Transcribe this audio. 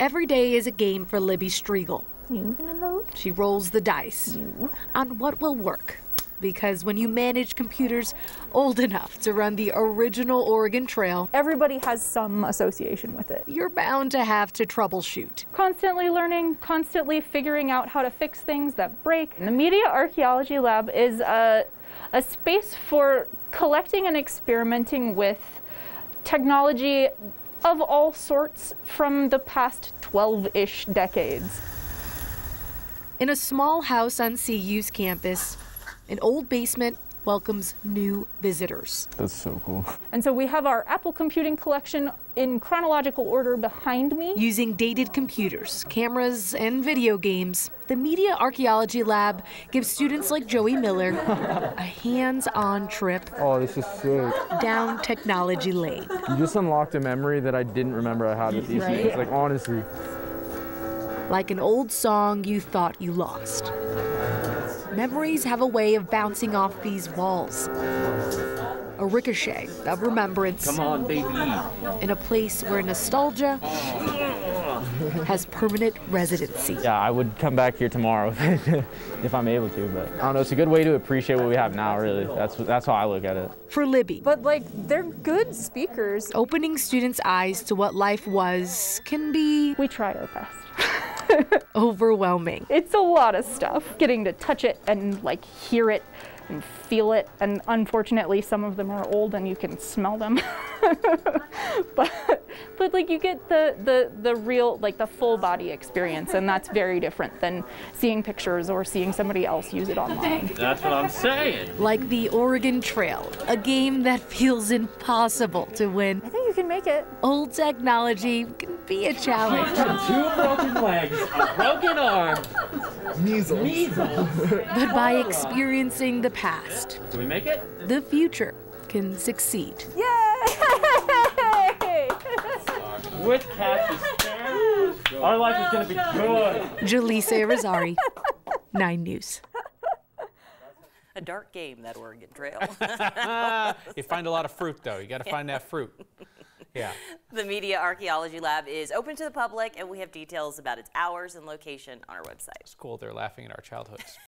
Every day is a game for Libby Striegel. She rolls the dice on what will work, because when you manage computers old enough to run the original Oregon Trail, everybody has some association with it. You're bound to have to troubleshoot. Constantly learning, constantly figuring out how to fix things that break. The Media Archaeology Lab is a space for collecting and experimenting with technology of all sorts from the past 12-ish decades. In a small house on CU's campus, an old basement welcomes new visitors. That's so cool. And so we have our Apple computing collection in chronological order behind me. Using dated computers, cameras, and video games, the Media Archaeology Lab gives students like Joey Miller a hands-on trip down technology lane. You just unlocked a memory that I didn't remember I had with these things. It's like, honestly. Like an old song you thought you lost. Memories have a way of bouncing off these walls. A ricochet of remembrance. Come on, baby. In a place where nostalgia has permanent residency. Yeah, I would come back here tomorrow if I'm able to, but I don't know, it's a good way to appreciate what we have now, really. That's how I look at it. For Libby. But like, they're good speakers. Opening students' eyes to what life was can be... We try our best. Overwhelming. It's a lot of stuff. Getting to touch it and like hear it and feel it, and unfortunately some of them are old and you can smell them. but like you get the real, like the full body experience, and that's very different than seeing pictures or seeing somebody else use it online. That's what I'm saying. Like the Oregon Trail, a game that feels impossible to win. I think you can make it. Old technology can be a challenge. 2 broken legs, a broken arm. Measles. But by experiencing the past, do we make it? The future can succeed. Yay! With Cassie's parents, our life is going to be good. Jalisa Rizari, 9 News. A dark game, that Oregon Trail. You find a lot of fruit, though. You got to find that fruit. Yeah. The Media Archaeology Lab is open to the public, and we have details about its hours and location on our website. It's cool. They're laughing at our childhoods.